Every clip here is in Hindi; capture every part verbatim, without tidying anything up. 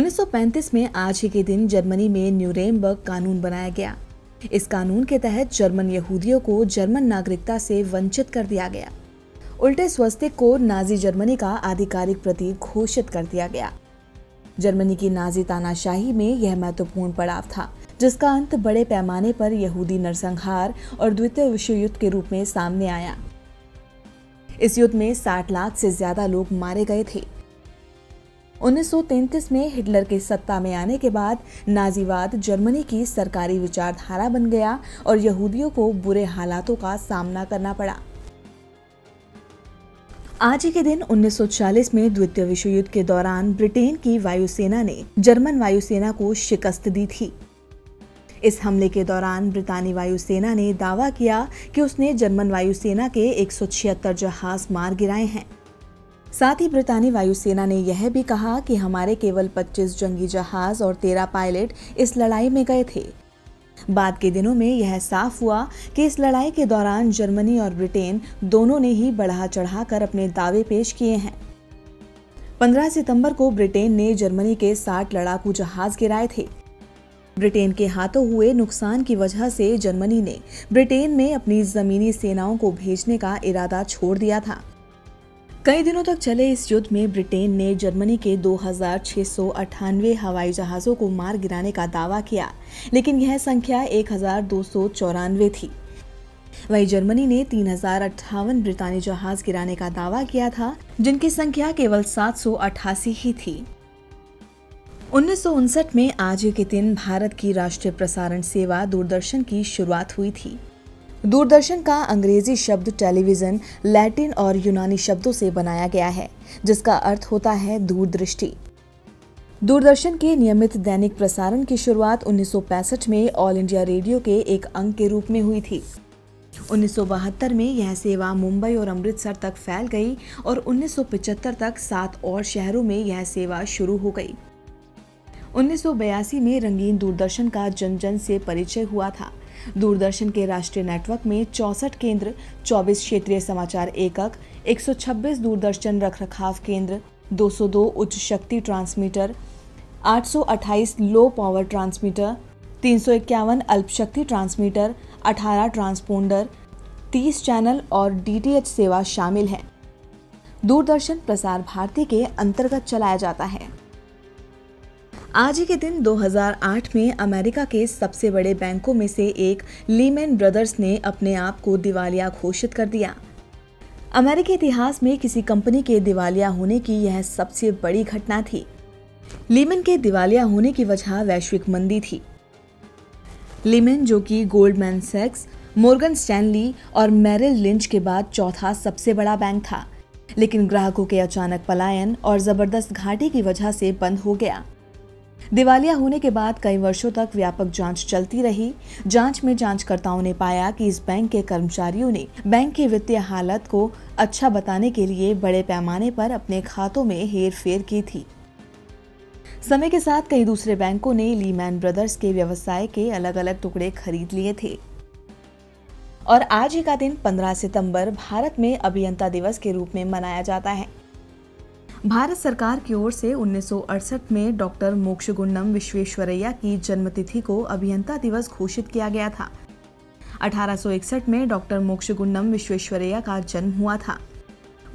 उन्नीस सौ पैंतीस में आज ही के दिन जर्मनी में न्यूरेमबर्ग कानून बनाया गया। इस कानून के तहत जर्मन यहूदियों को जर्मन नागरिकता से वंचित कर दिया गया। उल्टे स्वस्तिक को नाज़ी जर्मनी का आधिकारिक प्रतीक घोषित कर दिया गया। जर्मनी की नाज़ी तानाशाही में यह महत्वपूर्ण पड़ाव था, जिसका अंत बड़े पैमाने पर यहूदी नरसंहार और द्वितीय विश्व युद्ध के रूप में सामने आया। इस युद्ध में साठ लाख से ज्यादा लोग मारे गए थे। उन्नीस सौ तैंतीस में हिटलर के सत्ता में आने के बाद नाज़ीवाद जर्मनी की सरकारी विचारधारा बन गया और यहूदियों को बुरे हालातों का सामना करना पड़ा। आज ही के दिन उन्नीस सौ चालीस में द्वितीय विश्व युद्ध के दौरान ब्रिटेन की वायुसेना ने जर्मन वायुसेना को शिकस्त दी थी। इस हमले के दौरान ब्रितानी वायुसेना ने दावा किया कि उसने जर्मन वायुसेना के एक सौ छिहत्तर जहाज मार गिराए हैं। साथ ही ब्रितानी वायुसेना ने यह भी कहा कि हमारे केवल पच्चीस जंगी जहाज और तेरह पायलट इस लड़ाई में गए थे। बाद के दिनों में यह साफ हुआ कि इस लड़ाई के दौरान जर्मनी और ब्रिटेन दोनों ने ही बढ़ा चढ़ाकर अपने दावे पेश किए हैं। पंद्रह सितंबर को ब्रिटेन ने जर्मनी के साठ लड़ाकू जहाज गिराए थे। ब्रिटेन के हाथों हुए नुकसान की वजह से जर्मनी ने ब्रिटेन में अपनी जमीनी सेनाओं को भेजने का इरादा छोड़ दिया था। कई दिनों तक चले इस युद्ध में ब्रिटेन ने जर्मनी के दो हज़ार छह सौ अट्ठानवे हवाई जहाज़ों को मार गिराने का दावा किया, लेकिन यह संख्या एक हज़ार दो सौ चौरानवे थी। वहीं जर्मनी ने तीन हजार अट्ठावन ब्रितानी जहाज गिराने का दावा किया था, जिनकी संख्या केवल सात सौ अट्ठासी ही थी। उन्नीस सौ उनसठ में आज के दिन भारत की राष्ट्रीय प्रसारण सेवा दूरदर्शन की शुरुआत हुई थी। दूरदर्शन का अंग्रेजी शब्द टेलीविज़न लैटिन और यूनानी शब्दों से बनाया गया है, जिसका अर्थ होता है दूरदृष्टि। दूरदर्शन के नियमित दैनिक प्रसारण की शुरुआत उन्नीस सौ पैंसठ में ऑल इंडिया रेडियो के एक अंग के रूप में हुई थी। उन्नीस सौ बहत्तर में यह सेवा मुंबई और अमृतसर तक फैल गई और उन्नीस सौ पिचहत्तर तक सात और शहरों में यह सेवा शुरू हो गई। उन्नीस सौ बयासी में रंगीन दूरदर्शन का जन जन से परिचय हुआ था। दूरदर्शन के राष्ट्रीय नेटवर्क में चौसठ केंद्र, चौबीस क्षेत्रीय समाचार एकक, एक सौ छब्बीस दूरदर्शन रखरखाव केंद्र, दो सौ दो उच्च शक्ति ट्रांसमीटर, आठ सौ अट्ठाईस लो पावर ट्रांसमीटर, तीन सौ इक्यावन अल्प शक्ति ट्रांसमीटर, अठारह ट्रांसपोंडर, तीस चैनल और डीटीएच सेवा शामिल है। दूरदर्शन प्रसार भारती के अंतर्गत चलाया जाता है। आज ही के दिन दो हज़ार आठ में अमेरिका के सबसे बड़े बैंकों में से एक लीमैन ब्रदर्स ने अपने आप को दिवालिया घोषित कर दिया। अमेरिकी इतिहास में किसी कंपनी के दिवालिया होने की यह सबसे बड़ी घटना थी। लीमैन के दिवालिया होने की वजह वैश्विक मंदी थी। लीमैन, जो कि गोल्डमैन सैक्स, मोर्गन स्टैनली और मेरिल लिंच के बाद चौथा सबसे बड़ा बैंक था, लेकिन ग्राहकों के अचानक पलायन और जबरदस्त घाटे की वजह से बंद हो गया। दिवालिया होने के बाद कई वर्षों तक व्यापक जांच चलती रही। जांच में जांचकर्ताओं ने पाया कि इस बैंक के कर्मचारियों ने बैंक की वित्तीय हालत को अच्छा बताने के लिए बड़े पैमाने पर अपने खातों में हेरफेर की थी। समय के साथ कई दूसरे बैंकों ने लीमैन ब्रदर्स के व्यवसाय के अलग अलग टुकड़े खरीद लिए थे। और आज ही का दिन पंद्रह सितंबर भारत में अभियंता दिवस के रूप में मनाया जाता है। भारत सरकार की ओर से उन्नीस सौ अड़सठ में डॉक्टर मोक्ष गुंडम विश्वेश्वरैया की जन्मतिथि को अभियंता दिवस घोषित किया गया था। अठारह सौ इकसठ में डॉक्टर मोक्ष गुंडम विश्वेश्वरैया का जन्म हुआ था।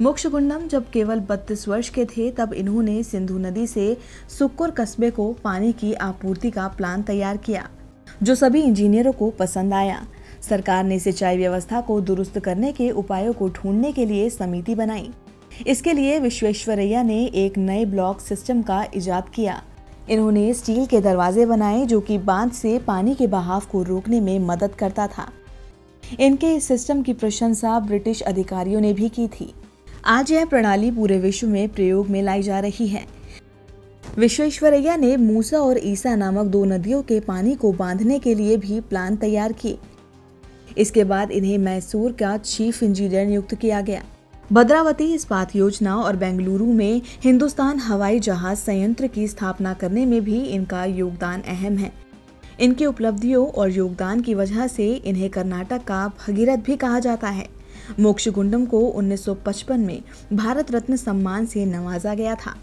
मोक्ष गुंडम जब केवल बत्तीस वर्ष के थे, तब इन्होंने सिंधु नदी से सुकुर कस्बे को पानी की आपूर्ति का प्लान तैयार किया, जो सभी इंजीनियरों को पसंद आया। सरकार ने सिंचाई व्यवस्था को दुरुस्त करने के उपायों को ढूंढने के लिए समिति बनाई। इसके लिए विश्वेश्वरैया ने एक नए ब्लॉक सिस्टम का इजाद किया। इन्होंने स्टील के दरवाजे बनाए, जो कि बांध से पानी के बहाव को रोकने में मदद करता था। इनके इस सिस्टम की प्रशंसा ब्रिटिश अधिकारियों ने भी की थी। आज यह प्रणाली पूरे विश्व में प्रयोग में लाई जा रही है। विश्वेश्वरैया ने मूसा और ईसा नामक दो नदियों के पानी को बांधने के लिए भी प्लान तैयार किए। इसके बाद इन्हें मैसूर का चीफ इंजीनियर नियुक्त किया गया। भद्रावती इस्पात योजना और बेंगलुरु में हिंदुस्तान हवाई जहाज संयंत्र की स्थापना करने में भी इनका योगदान अहम है। इनकी उपलब्धियों और योगदान की वजह से इन्हें कर्नाटक का भगीरथ भी कहा जाता है। मोक्ष गुंडम को उन्नीस सौ पचपन में भारत रत्न सम्मान से नवाजा गया था।